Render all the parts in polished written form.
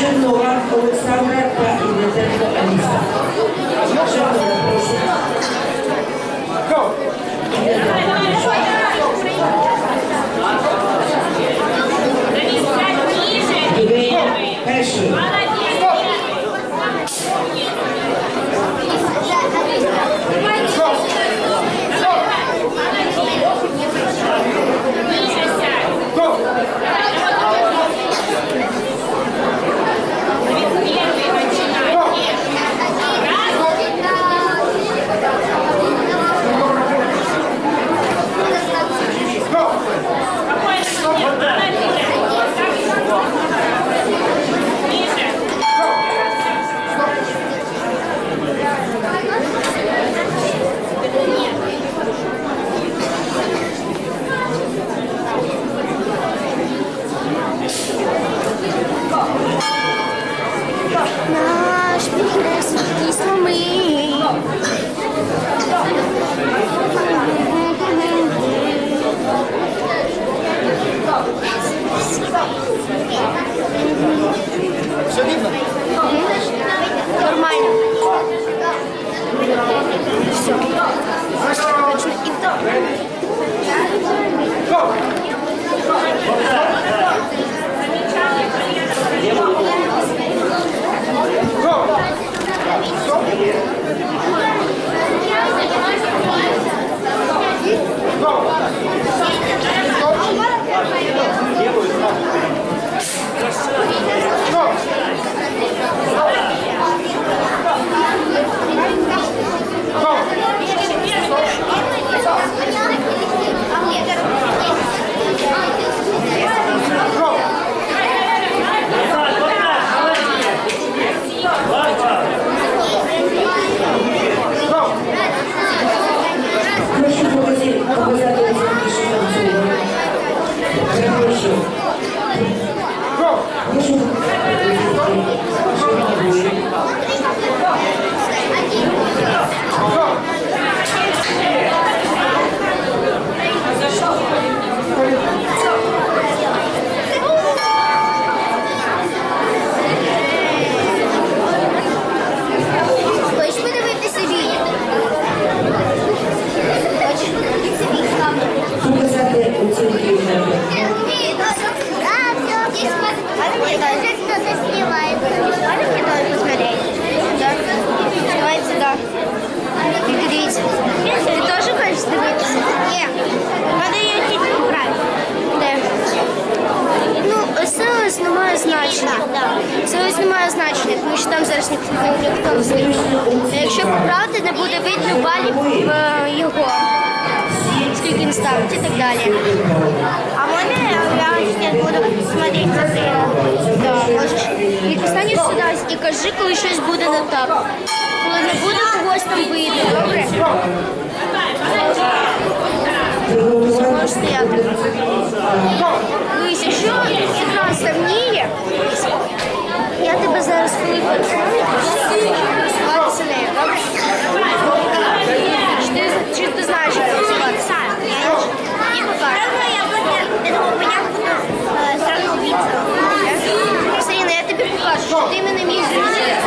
Чернова Олександра та Ігнатенко Аліса. Чернова, прошу. Ігнатенко. Перший. Все видно? Нормально. Все. Якщо поправити, не буде видно балів його, скільки він ставить і так далі. А мене я буду смотреть на ти. Встанеш сюди і кажи, коли щось буде не так. Коли не буде, когось там вийде, добре? Можеш стояти. Луїсь, якщо ігра сильніє, я тебе зараз випадку. Чи ти знаєш, що це називати? Ні, я буду зразу бійця. Саріна, я тобі покажу, що ти мене мій зрозуміє.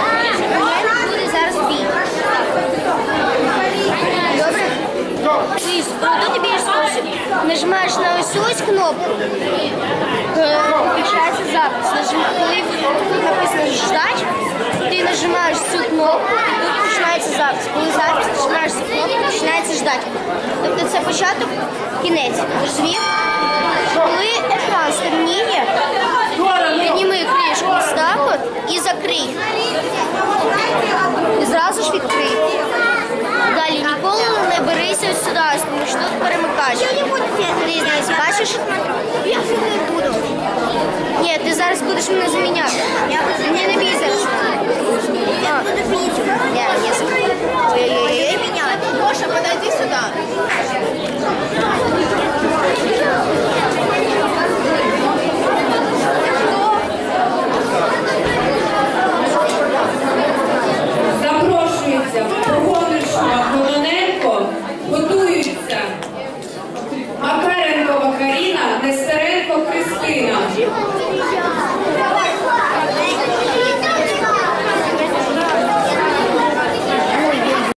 Мене буде зараз бій. Добре? Луїс, то тобі є спосіб. Нажимаєш на ось ось кнопку. Включається запис. Коли написано «Ждать», ти нажимаєш цю кнопку, і тут починається запис. Коли запис починаєш цю кнопку, починається «Ждать». Тобто це початок, кінець. Звів. Коли екран стемніє, підніми кришку ось так от і закрий. І зразу ж відкрий. Далі ніколи не берися ось сюди, тому що тут перемикаєш. Бачиш? Я не буду. Ні, ти зараз будеш мене заміняти. Мені не бій зараз. Я буду міняти. Ой-ой-ой. Ти міняти. Можна подивитися.